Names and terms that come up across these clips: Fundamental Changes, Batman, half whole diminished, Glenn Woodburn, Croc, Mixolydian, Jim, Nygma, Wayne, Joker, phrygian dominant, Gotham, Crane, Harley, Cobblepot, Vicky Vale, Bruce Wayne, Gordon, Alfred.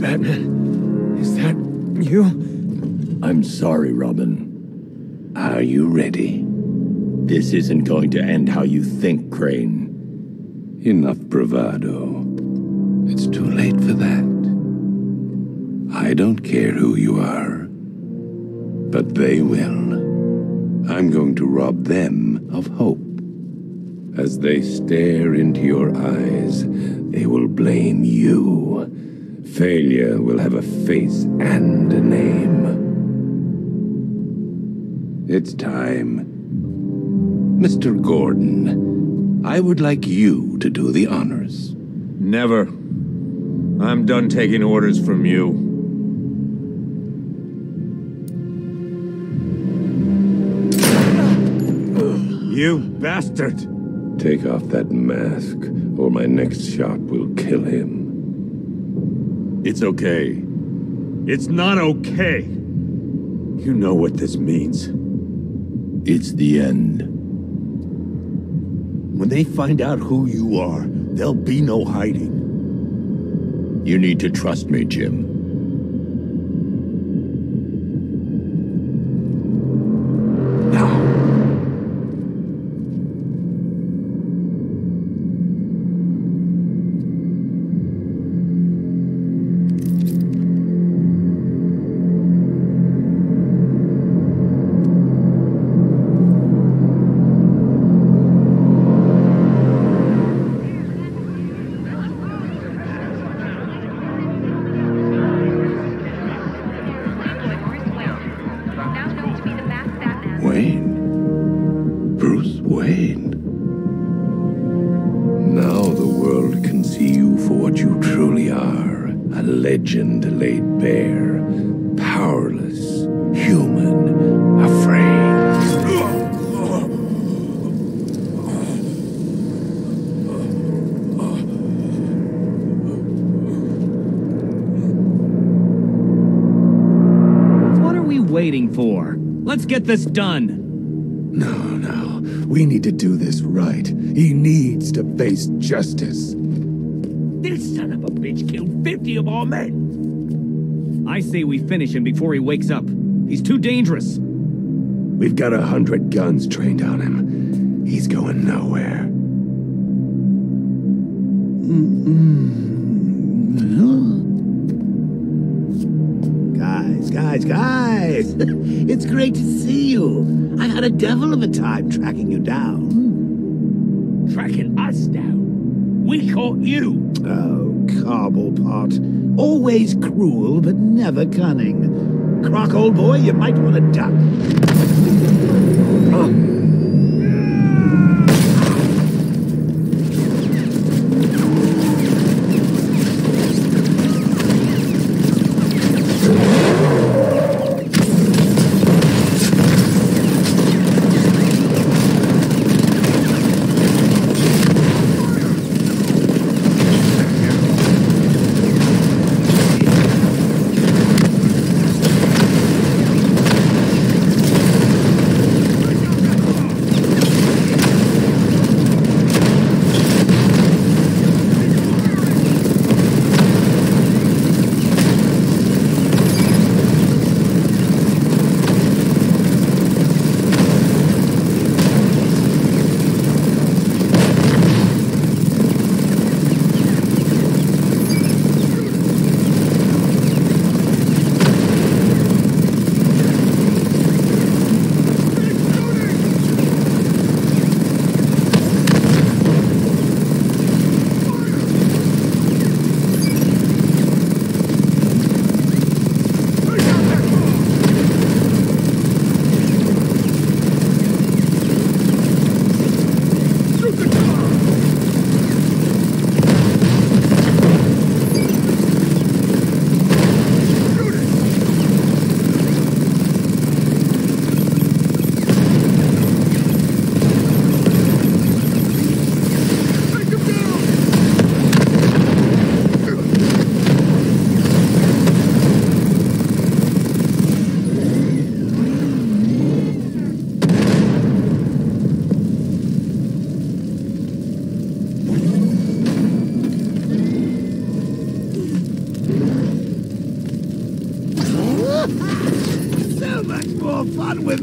Batman, is that you? I'm sorry, Robin. Are you ready? This isn't going to end how you think, Crane. Enough bravado. It's too late for that. I don't care who you are, but they will. I'm going to rob them of hope. As they stare into your eyes, they will blame you. Failure will have a face and a name. It's time. Mr. Gordon, I would like you to do the honors. Never. I'm done taking orders from you. You bastard! Take off that mask, or my next shot will kill him. It's okay. It's not okay! You know what this means. It's the end. When they find out who you are, there'll be no hiding. You need to trust me, Jim. Get this done. No, no. We need to do this right. He needs to face justice. This son of a bitch killed 50 of our men. I say we finish him before he wakes up. He's too dangerous. We've got 100 guns trained on him. He's going nowhere. Guys, it's great to see you. I had a devil of a time tracking you down. Tracking us down? We caught you. Oh, Cobblepot. Always cruel, but never cunning. Croc, old boy, you might want to duck.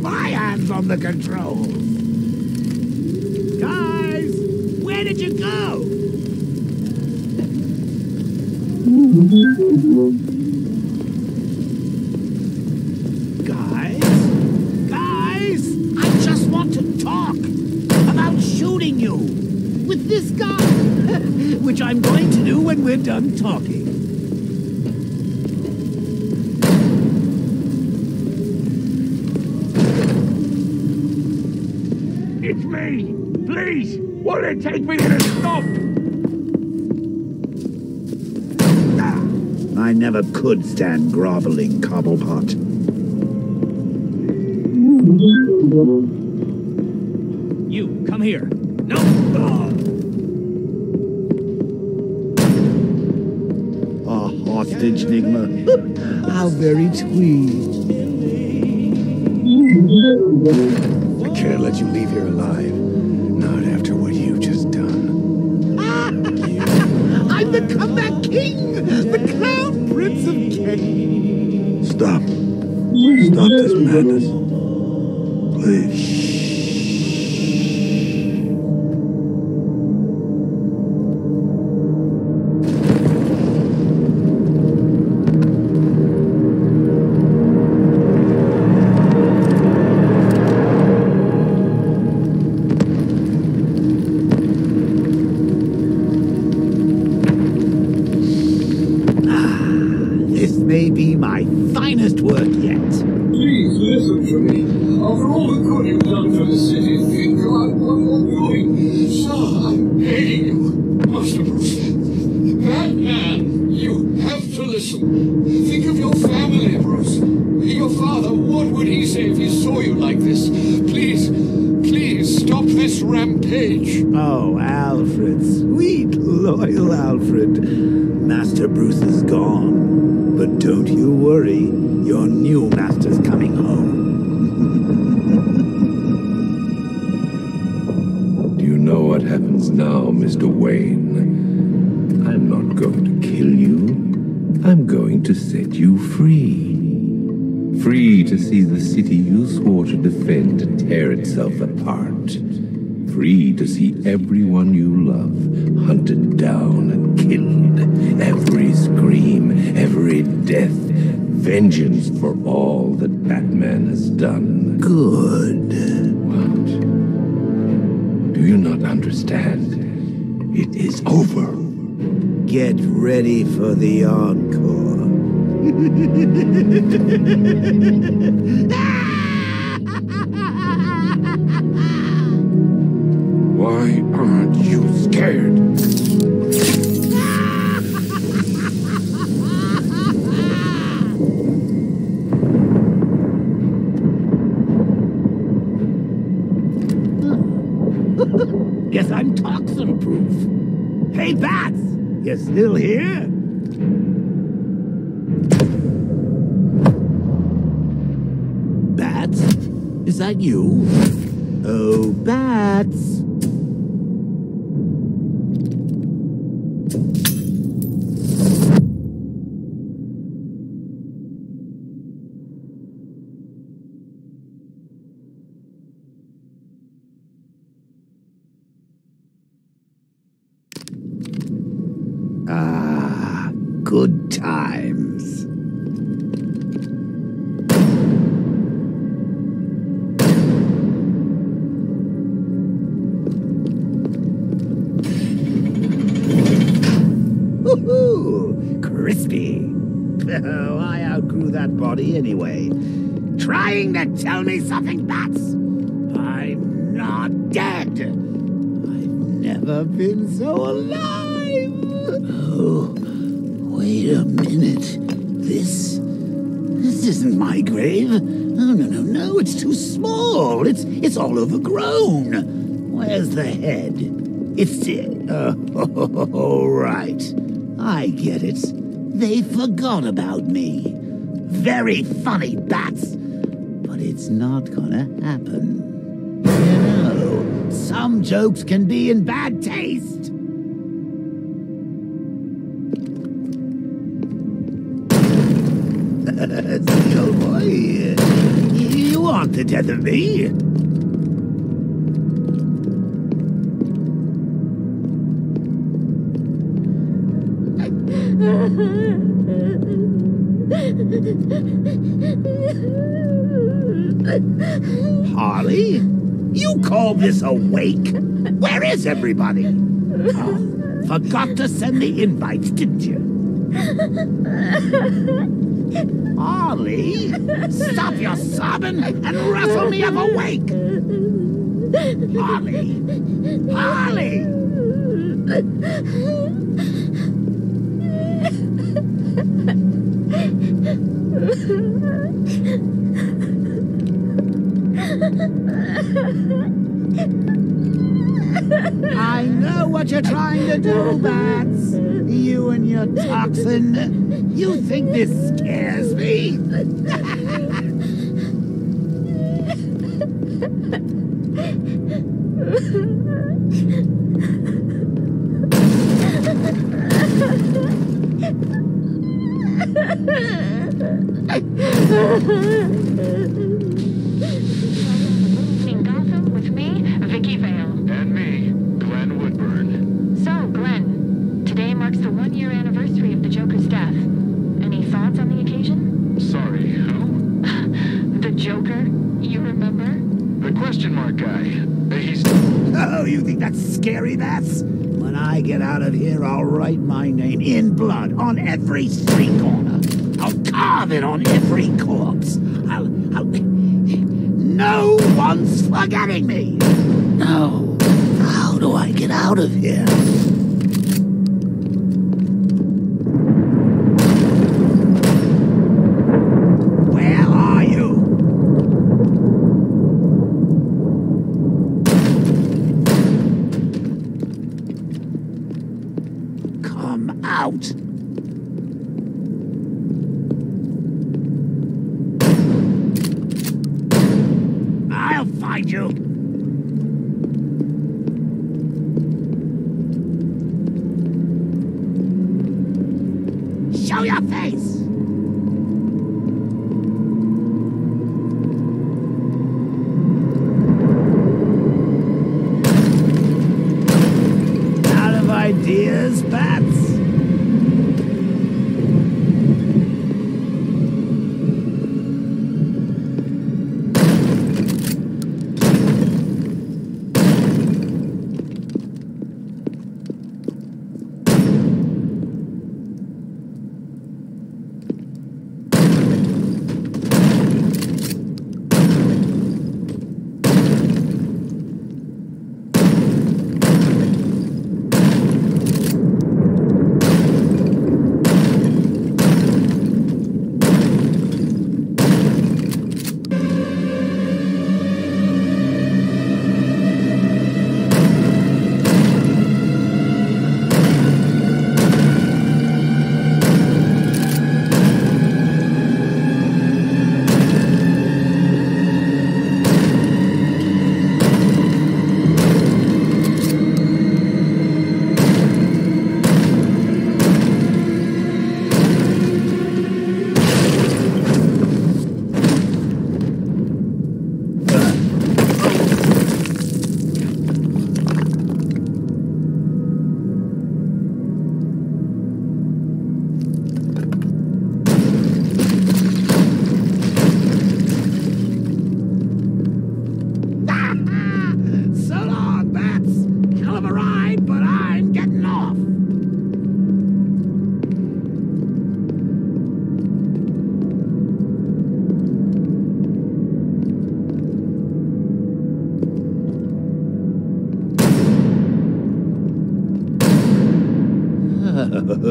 my hands on the controls. Guys, where did you go? Guys, I just want to talk about shooting you with this guy, which I'm going to do when we're done talking. It's me! Please! Won't it take me to the stop? I never could stand groveling, Cobblepot. You, come here. No! Oh, hostage, Nygma. How very twee. Can't let you leave here alive. Not after what you just done. I'm the comeback king! The clown prince of Kent! Stop. Stop this madness. Please. Apart, free to see everyone you love hunted down and killed, every scream, every death, vengeance for all that Batman has done. Good. What? Do you not understand? It is over. Get ready for the encore. Why aren't you scared? Guess I'm toxin-proof. Hey, Bats! You still here? Bats? Is that you? Oh, Bats! Good times. Woohoo! Crispy. Oh, I outgrew that body anyway. Trying to tell me something, Bats? I'm not dead. I've never been so alive. Oh. Wait a minute. This isn't my grave. No, no, no, no. It's too small. It's all overgrown. Where's the head? It's it. Right. I get it. They forgot about me. Very funny, Bats. But it's not gonna happen. You know, some jokes can be in bad taste. want to tether me. Harley? You call this awake? Where is everybody? Oh, forgot to send the invites, didn't you? Harley, stop your sobbing and rustle me up awake! Harley! Harley! I know what you're trying to do, Bats. You and your toxin. You think this scares me? In Gotham with me, Vicky Vale. And me, Glenn Woodburn. So, Glenn, today marks the 1-year anniversary of the Joker's death. Any thoughts on the occasion? Sorry, who? The Joker, you remember? The question mark guy. He's... Oh, you think that's scary, Bats? When I get out of here, I'll write my name in blood on every street corner. I'll carve it on every corpse. I'll... No one's forgetting me. No. How do I get out of here? Where are you? Come out. You. Show your face. Out of ideas, Bats.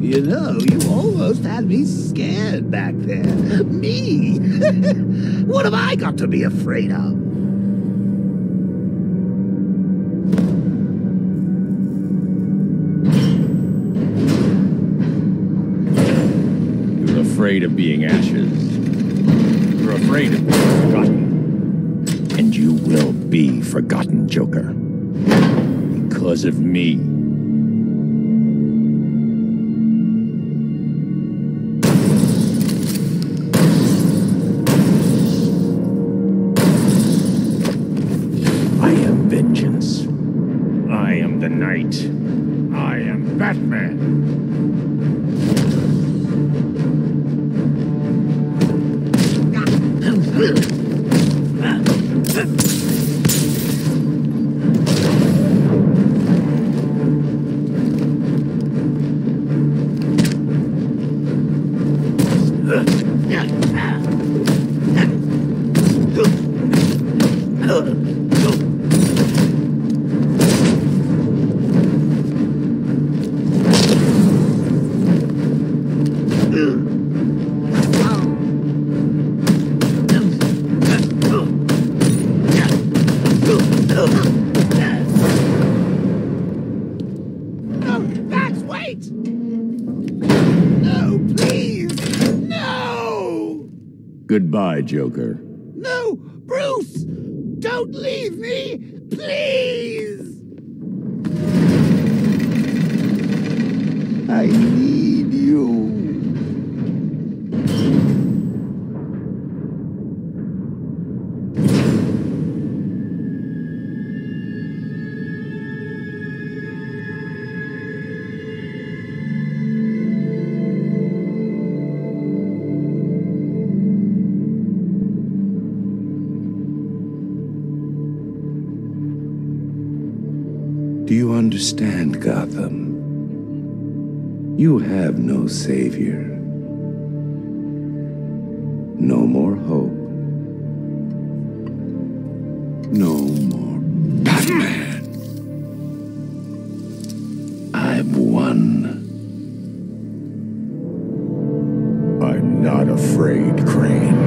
You know, you almost had me scared back there. Me? What have I got to be afraid of? You're afraid of being ashes. You're afraid of being forgotten. And you will be forgotten, Joker. Because of me. I am Batman. Goodbye, Joker. No, Bruce! Don't leave me! Please! I need you. Understand, Gotham. You have no savior, no more hope, no more Batman. I've won. I'm not afraid, Crane.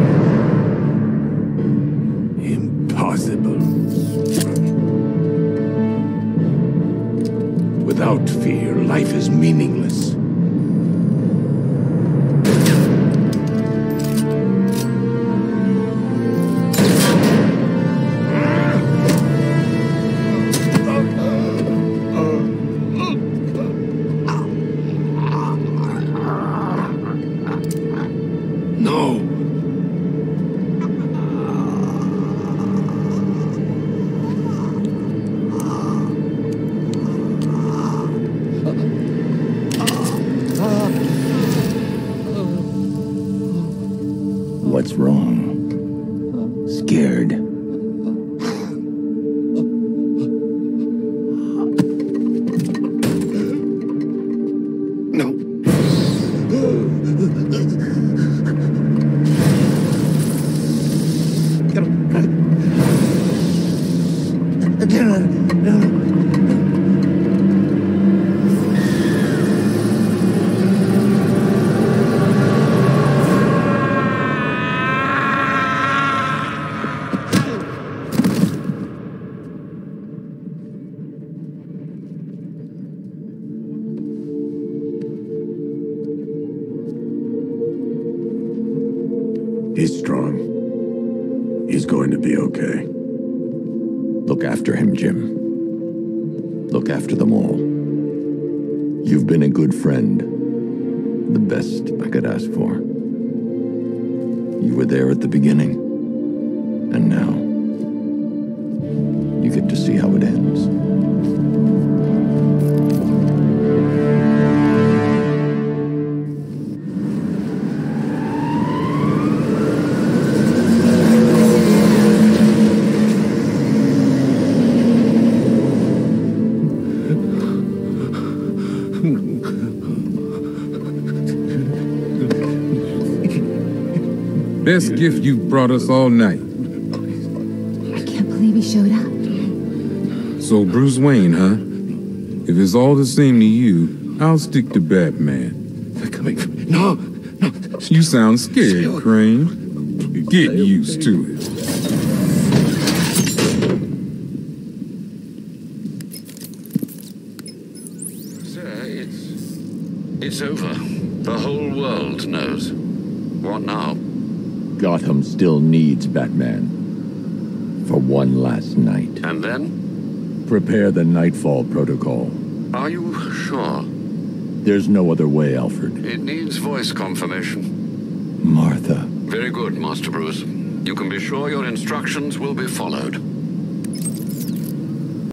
Impossible. Without fear, life is meaningless. What's wrong? Scared. No. He's strong. He's going to be okay. Look after him, Jim. Look after them all. You've been a good friend. The best I could ask for. You were there at the beginning. And now, you get to see how it ends. Best gift you've brought us all night. I can't believe he showed up. So Bruce Wayne, huh? If it's all the same to you, I'll stick to Batman. They're coming for me. No, no. You sound scared, Crane. Get used to it. Sir, it's over. The whole world knows. What now? Gotham still needs Batman. For one last night. And then? Prepare the Nightfall Protocol. Are you sure? There's no other way, Alfred. It needs voice confirmation. Martha. Very good, Master Bruce. You can be sure your instructions will be followed.